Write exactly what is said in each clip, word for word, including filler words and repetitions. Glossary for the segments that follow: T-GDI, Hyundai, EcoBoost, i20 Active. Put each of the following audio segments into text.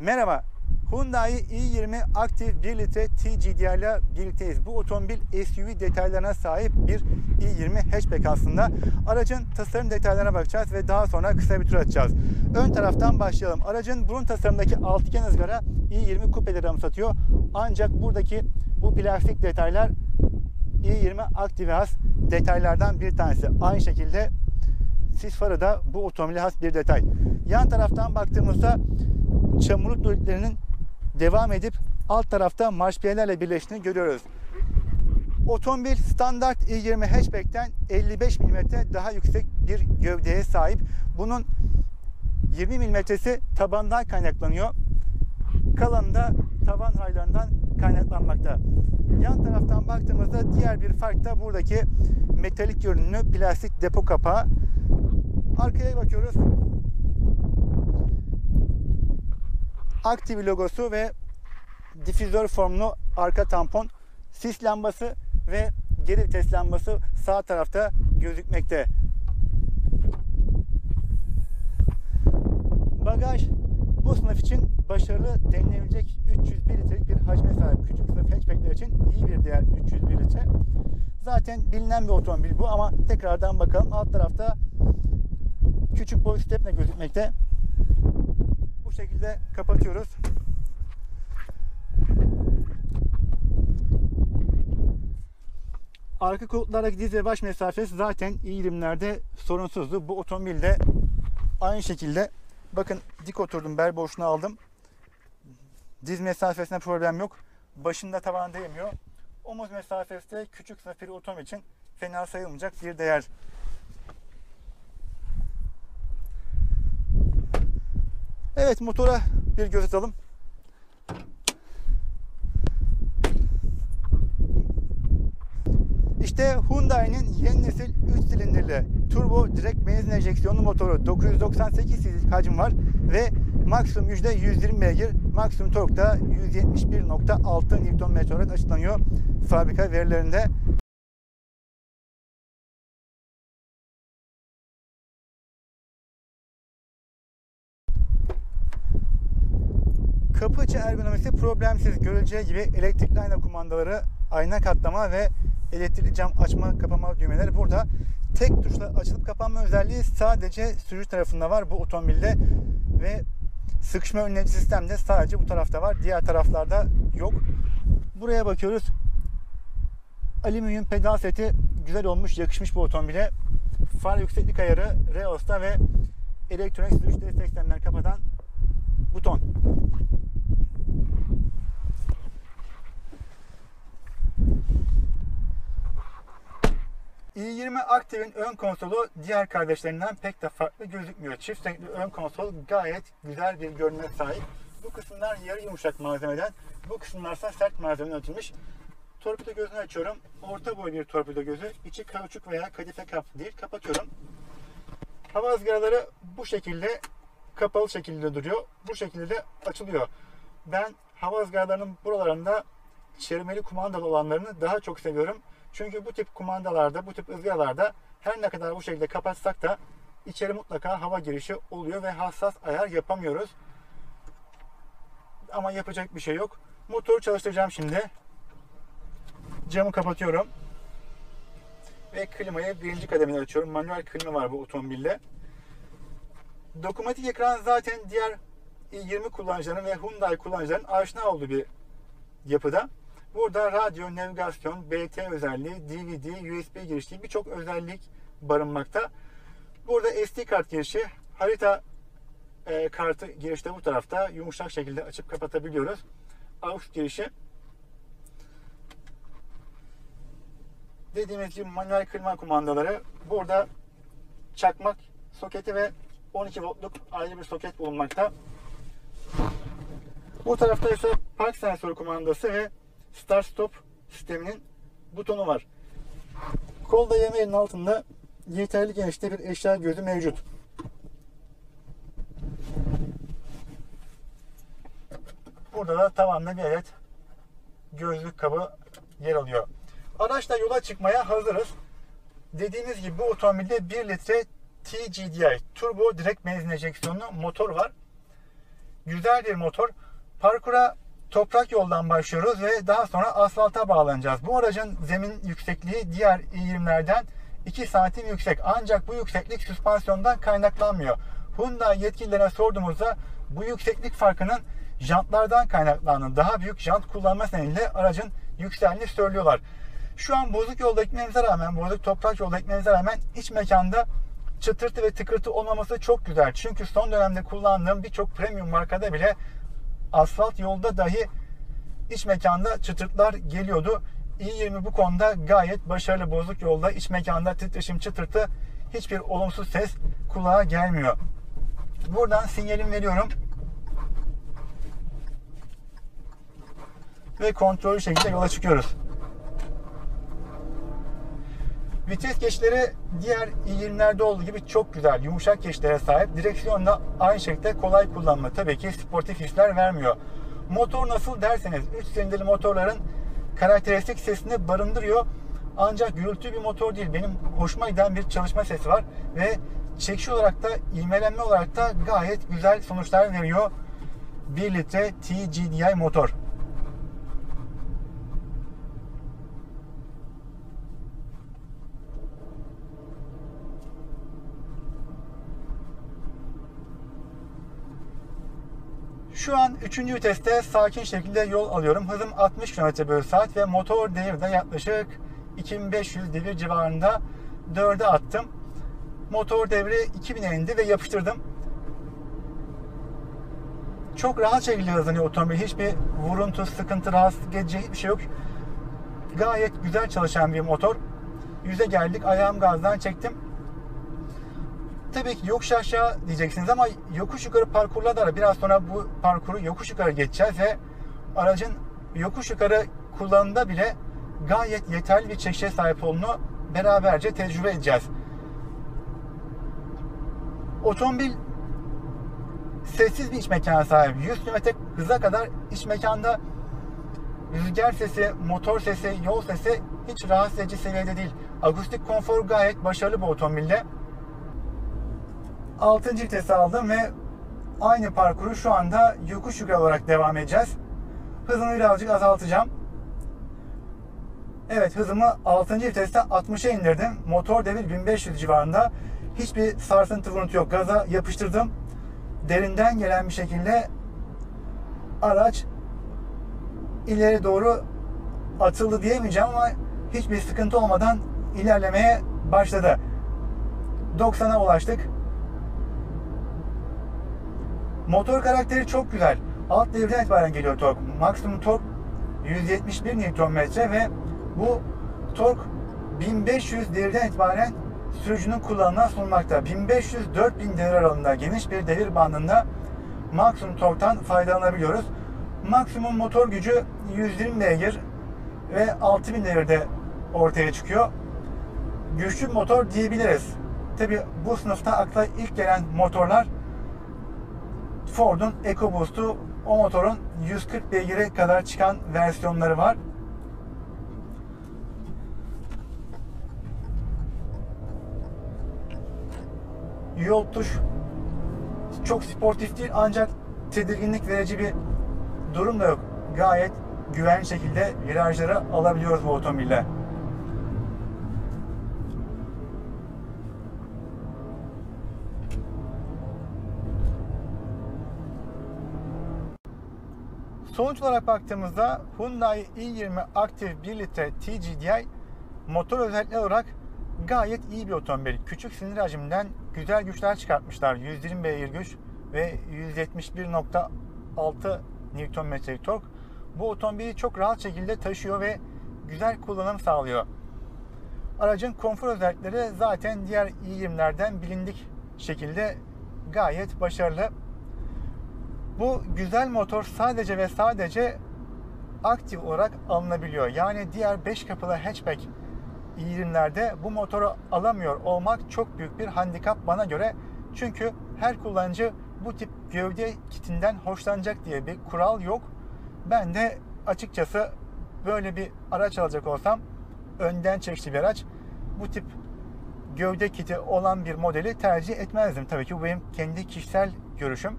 Merhaba, Hyundai i yirmi aktif bir litre T G D I ile birlikteyiz. Bu otomobil S U V detaylarına sahip bir i yirmi hatchback aslında. Aracın tasarım detaylarına bakacağız ve daha sonra kısa bir tur atacağız. Ön taraftan başlayalım. Aracın burun tasarımdaki altıgen ızgara i yirmi kupeleri anımsatıyor. Ancak buradaki bu plastik detaylar i yirmi aktive has detaylardan bir tanesi. Aynı şekilde sis farı da bu otomobile has bir detay. Yan taraftan baktığımızda çamurluk doliklerinin devam edip alt tarafta marşpiyelerle birleştiğini görüyoruz. Otomobil standart i yirmi hatchback'ten elli beş milimetre daha yüksek bir gövdeye sahip. Bunun yirmi milimetresi tabandan kaynaklanıyor. Kalanı da tavan raylarından kaynaklanmakta. Yan taraftan baktığımızda diğer bir fark da buradaki metalik görünümlü plastik depo kapağı. Arkaya bakıyoruz. Aktiv logosu ve difüzör formlu arka tampon, sis lambası ve geri vites lambası sağ tarafta gözükmekte. Bagaj bu sınıf için başarılı denilebilecek üç yüz bir litrelik bir hacme sahip. Küçük sınıf hatchbackler için iyi bir değer üç yüz bir litre. Zaten bilinen bir otomobil bu ama tekrardan bakalım. Alt tarafta küçük boy stepne gözükmekte. Bu şekilde kapatıyoruz. Arka koltuklardaki diz ve baş mesafesi zaten i yirmilerde sorunsuzdu. Bu otomobilde aynı şekilde. Bakın dik oturdum, bel boşluğunu aldım. Diz mesafesine problem yok. Başında tavana değmiyor. Omuz mesafesi de küçük sınıf bir otomobil için fena sayılmayacak bir değer. Evet, motora bir göz atalım. İşte Hyundai'nin yeni nesil üç silindirli turbo direkt benzin enjeksiyonlu motoru. dokuz yüz doksan sekiz cc hacim var ve maksimum güçte yüz yirmi beygir, maksimum tork da yüz yetmiş bir nokta altı newton metre olarak açıklanıyor fabrika verilerinde. Kapı içi ergonomisi problemsiz. Görüleceği gibi elektrikli ayna kumandaları, ayna katlama ve elektrikli cam açma kapama düğmeleri burada. Tek tuşla açılıp kapanma özelliği sadece sürücü tarafında var bu otomobilde ve sıkışma önleyici sistem de sadece bu tarafta var. Diğer taraflarda yok. Buraya bakıyoruz. Alüminyum pedal seti güzel olmuş, yakışmış bu otomobile. Far yükseklik ayarı, reosta ve elektronik sürüş destek sistemlerini kapatan buton. i yirmi Aktiv'in ön konsolu diğer kardeşlerinden pek de farklı gözükmüyor. Çift renkli ön konsol gayet güzel bir görünüme sahip. Bu kısımlar yarı yumuşak malzemeden, bu kısımlarsa sert malzemeden ötülmüş. Torpido gözünü açıyorum. Orta boy bir torpido gözü. İçi kauçuk veya kadife kaplı değil. Kapatıyorum. Hava ızgaraları bu şekilde kapalı şekilde duruyor. Bu şekilde de açılıyor. Ben hava ızgaralarının buralarında çevirmeli kumandalı olanlarını daha çok seviyorum. Çünkü bu tip kumandalarda, bu tip ızgaralarda her ne kadar bu şekilde kapatsak da içeri mutlaka hava girişi oluyor ve hassas ayar yapamıyoruz. Ama yapacak bir şey yok. Motoru çalıştıracağım şimdi. Camı kapatıyorum. Ve klimayı birinci kademini açıyorum. Manuel klima var bu otomobilde. Dokunmatik ekran zaten diğer i yirmi kullanıcıların ve Hyundai kullanıcıların aşina olduğu bir yapıda. Burada radyo, navigasyon, B T özelliği, D V D, U S B girişi birçok özellik barınmakta. Burada S D kart girişi, harita e, kartı girişi de bu tarafta. Yumuşak şekilde açıp kapatabiliyoruz. A U X girişi. Dediğimiz gibi manuel klima kumandaları. Burada çakmak soketi ve on iki voltluk ayrı bir soket bulunmakta. Bu tarafta ise park sensörü kumandası ve Start Stop sisteminin butonu var. Kol dayamayının altında yeterli genişte bir eşya gözü mevcut. Burada da tavanla bir adet gözlük kabı yer alıyor. Araçla yola çıkmaya hazırız. Dediğimiz gibi bu otomobilde bir litre T G D I turbo direkt benzin enjeksiyonlu motor var. güzel bir motor. Parkura toprak yoldan başlıyoruz ve daha sonra asfalta bağlanacağız. Bu aracın zemin yüksekliği diğer E yirmilerden iki santim yüksek. Ancak bu yükseklik süspansiyondan kaynaklanmıyor. Hyundai yetkililere sorduğumuzda bu yükseklik farkının jantlardan kaynaklandığını, daha büyük jant kullanma nedeniyle aracın yükseldiğini söylüyorlar. Şu an bozuk yolda gitmemize rağmen, bozuk toprak yolda gitmemize rağmen iç mekanda çıtırtı ve tıkırtı olmaması çok güzel. Çünkü son dönemde kullandığım birçok premium markada bile asfalt yolda dahi iç mekanda çıtırtlar geliyordu. E yirmi bu konuda gayet başarılı. Bozuk yolda iç mekanda titreşim, çıtırtı, hiçbir olumsuz ses kulağa gelmiyor. Buradan sinyalimi veriyorum. Ve kontrollü şekilde yola çıkıyoruz. Vites geçişleri diğer E yirmilerde olduğu gibi çok güzel, yumuşak geçişlere sahip. Direksiyon da aynı şekilde kolay kullanma. Tabii ki sportif hisler vermiyor. Motor nasıl derseniz, üç silindirli motorların karakteristik sesini barındırıyor. Ancak gürültülü bir motor değil. Benim hoşuma giden bir çalışma sesi var. Ve çekişi olarak da, ivmelenme olarak da gayet güzel sonuçlar veriyor bir litre T G D I motor. Şu an üçüncü viteste sakin şekilde yol alıyorum. Hızım altmış kilometre bölü saat ve motor devir de yaklaşık iki bin beş yüz devir civarında, dörde attım. Motor devri iki bine indi ve yapıştırdım. Çok rahat şekilde hızlanıyor otomobil. Hiçbir vuruntu, sıkıntı, rahatsız edici hiçbir şey yok. Gayet güzel çalışan bir motor. Yüze geldik, ayağım gazdan çektim. Tabii ki yokuş aşağı diyeceksiniz ama yokuş yukarı parkurla da, biraz sonra bu parkuru yokuş yukarı geçeceğiz ve aracın yokuş yukarı kullanımda bile gayet yeterli bir çekişe sahip olduğunu beraberce tecrübe edeceğiz. Otomobil sessiz bir iç mekana sahip. yüz kilometre hıza kadar iç mekanda rüzgar sesi, motor sesi, yol sesi hiç rahatsız edici seviyede değil. Akustik konfor gayet başarılı bu otomobilde. altıncı vitesi aldım ve aynı parkuru şu anda yokuş yukarı olarak devam edeceğiz. Hızımı birazcık azaltacağım. Evet, hızımı altıncı viteste altmışa indirdim. Motor devir bin beş yüz civarında. Hiçbir sarsıntı, vuruntu yok. Gaza yapıştırdım. Derinden gelen bir şekilde araç ileri doğru atıldı diyemeyeceğim ama hiçbir sıkıntı olmadan ilerlemeye başladı. doksana ulaştık. Motor karakteri çok güzel. Alt devirden itibaren geliyor tork. Maksimum tork yüz yetmiş bir newton metre ve bu tork bin beş yüz devirden itibaren sürücünün kullanımına sunulmakta. bin beş yüz dört bin devir aralığında, geniş bir devir bandında maksimum torktan faydalanabiliyoruz. Maksimum motor gücü yüz yirmi beygir ve altı bin devirde ortaya çıkıyor. Güçlü motor diyebiliriz. Tabi bu sınıfta akla ilk gelen motorlar Ford'un EcoBoost'u, o motorun yüz kırk beygire kadar çıkan versiyonları var. Yol tuş çok sportif değil ancak tedirginlik verici bir durum da yok. Gayet güvenli şekilde virajlara alabiliyoruz bu otomobille. Sonuç olarak baktığımızda Hyundai i yirmi aktif bir litre T G D I motor özellikleri olarak gayet iyi bir otomobil. Küçük silindir hacminden güzel güçler çıkartmışlar. yüz yirmi beygir güç ve yüz yetmiş bir nokta altı newton metre tork bu otomobili çok rahat şekilde taşıyor ve güzel kullanım sağlıyor. Aracın konfor özellikleri zaten diğer i yirmilerden bilindik şekilde gayet başarılı. Bu güzel motor sadece ve sadece aktif olarak alınabiliyor. Yani diğer beş kapılı hatchback i yirmilerde bu motoru alamıyor olmak çok büyük bir handikap bana göre. Çünkü her kullanıcı bu tip gövde kitinden hoşlanacak diye bir kural yok. Ben de açıkçası böyle bir araç alacak olsam, önden çekişli bir araç, bu tip gövde kiti olan bir modeli tercih etmezdim. Tabii ki bu benim kendi kişisel görüşüm.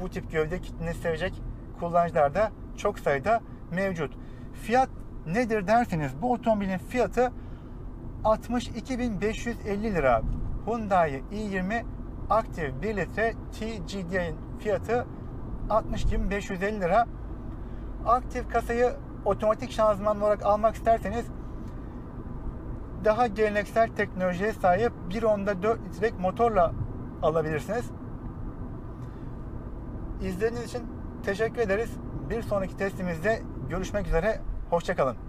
bu tip gövde kitini sevecek kullanıcılar da çok sayıda mevcut. Fiyat nedir derseniz bu otomobilin fiyatı altmış iki bin beş yüz elli lira. Hyundai i yirmi aktif bir litre T G D I'nin fiyatı altmış iki bin beş yüz elli lira. Aktif kasayı otomatik şanzıman olarak almak isterseniz daha geleneksel teknolojiye sahip bir nokta dört litrelik motorla alabilirsiniz. İzlediğiniz için teşekkür ederiz. Bir sonraki testimizde görüşmek üzere. Hoşça kalın.